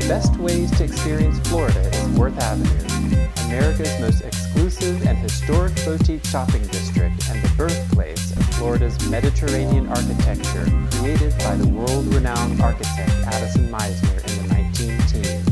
the best ways to experience Florida is Worth Avenue, America's most exclusive and historic boutique shopping district and the birthplace of Florida's Mediterranean architecture, created by the world-renowned architect Addison Mizner in the 1910s.